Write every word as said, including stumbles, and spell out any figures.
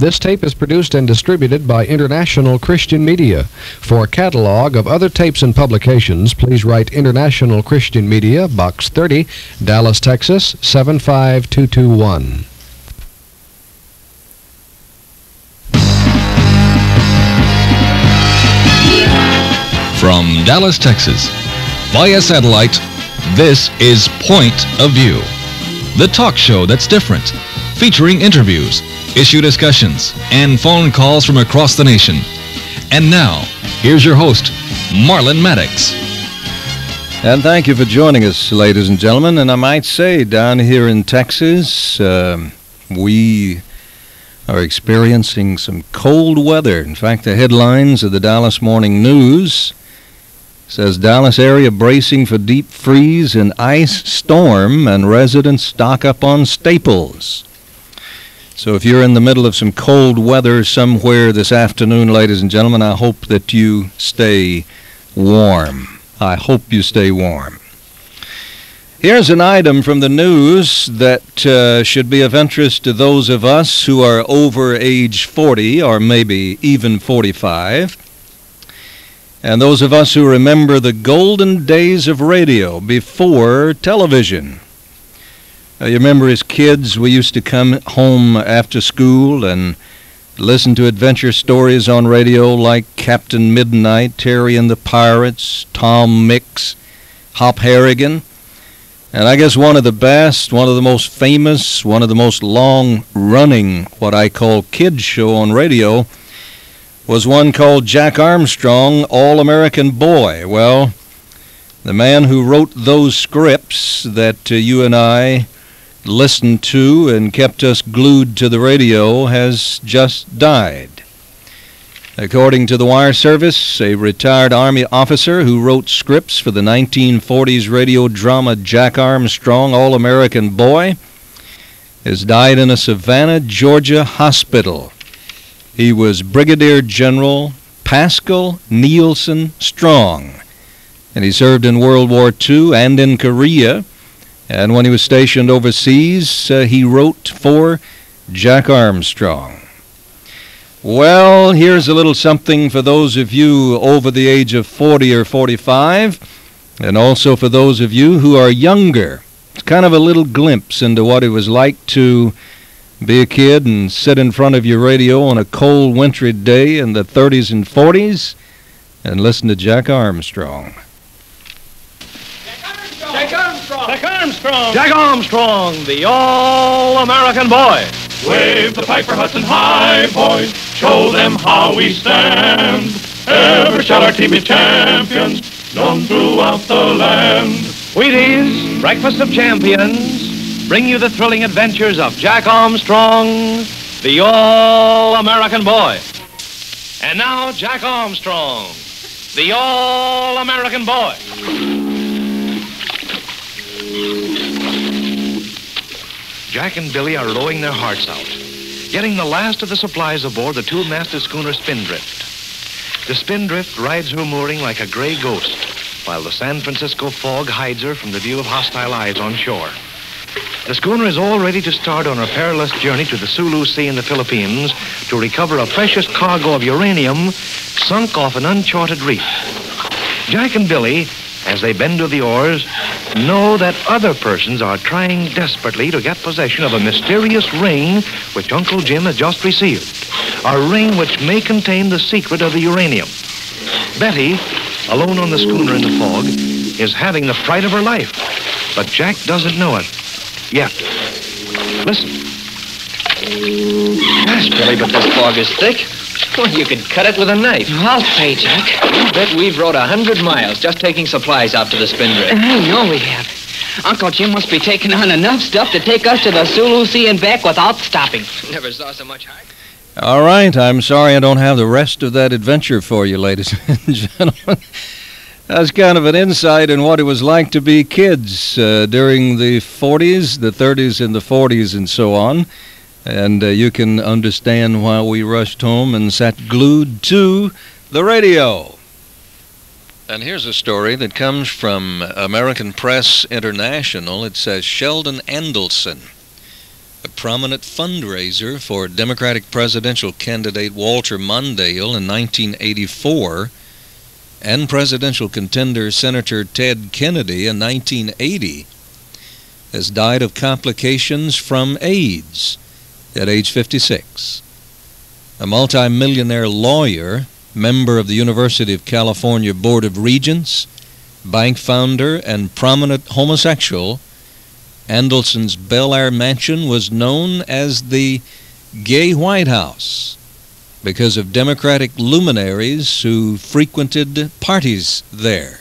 This tape is produced and distributed by International Christian Media. For a catalog of other tapes and publications, please write International Christian Media, Box thirty, Dallas, Texas, seven five two two one. From Dallas, Texas, via satellite, this is Point of View, the talk show that's different, featuring interviews, issue discussions, and phone calls from across the nation. And now, here's your host, Marlin Maddoux. And thank you for joining us, ladies and gentlemen. And I might say, down here in Texas, uh, we are experiencing some cold weather. In fact, the headlines of the Dallas Morning News says Dallas area bracing for deep freeze and ice storm, and residents stock up on staples. So if you're in the middle of some cold weather somewhere this afternoon, ladies and gentlemen, I hope that you stay warm. I hope you stay warm. Here's an item from the news that uh, should be of interest to those of us who are over age forty or maybe even forty-five. And those of us who remember the golden days of radio before television. Uh, you remember as kids we used to come home after school and listen to adventure stories on radio like Captain Midnight, Terry and the Pirates, Tom Mix, Hop Harrigan. And I guess one of the best, one of the most famous, one of the most long-running, what I call kids show on radio was one called Jack Armstrong, All-American Boy. Well, the man who wrote those scripts that uh, you and I listened to and kept us glued to the radio has just died. According to the wire service, a retired Army officer who wrote scripts for the nineteen forties radio drama Jack Armstrong, All-American Boy, has died in a Savannah, Georgia hospital. He was Brigadier General Pascal Nielsen Strong, and he served in World War Two and in Korea. And when he was stationed overseas, uh, he wrote for Jack Armstrong. Well, here's a little something for those of you over the age of forty or forty-five, and also for those of you who are younger. It's kind of a little glimpse into what it was like to be a kid and sit in front of your radio on a cold wintry day in the thirties and forties and listen to Jack Armstrong. Jack Armstrong! Jack Armstrong! Jack Armstrong! Jack Armstrong, the All-American Boy! Wave the Piper Hudson High, boys! Show them how we stand! Ever shall our team be champions, known throughout the land! Wheaties, breakfast of champions, bring you the thrilling adventures of Jack Armstrong, the All-American Boy. And now, Jack Armstrong, the All-American Boy. Jack and Billy are rowing their hearts out, getting the last of the supplies aboard the two-masted schooner Spindrift. The Spindrift rides her mooring like a gray ghost, while the San Francisco fog hides her from the view of hostile eyes on shore. The schooner is all ready to start on her perilous journey to the Sulu Sea in the Philippines to recover a precious cargo of uranium sunk off an uncharted reef. Jack and Billy, as they bend to the oars, know that other persons are trying desperately to get possession of a mysterious ring which Uncle Jim has just received, a ring which may contain the secret of the uranium. Betty, alone on the schooner in the fog, is having the fright of her life, but Jack doesn't know it. Yeah. Listen. Yes, Billy, but this fog is thick. Well, you could cut it with a knife. I'll pay, Jack. You bet we've rode a hundred miles just taking supplies out to the Spindrift. I know we have. Uncle Jim must be taking on enough stuff to take us to the Sulu Sea and back without stopping. Never saw so much heart. All right, I'm sorry I don't have the rest of that adventure for you, ladies and gentlemen. That's kind of an insight in what it was like to be kids uh, during the forties, the thirties, and the forties, and so on. And uh, you can understand why we rushed home and sat glued to the radio. And here's a story that comes from American Press International. It says Sheldon Andelson, a prominent fundraiser for Democratic presidential candidate Walter Mondale in nineteen eighty-four and presidential contender Senator Ted Kennedy in nineteen eighty, has died of complications from AIDS at age fifty-six. A multimillionaire lawyer, member of the University of California Board of Regents, bank founder, and prominent homosexual, Andelson's Bel Air mansion was known as the Gay White House because of Democratic luminaries who frequented parties there.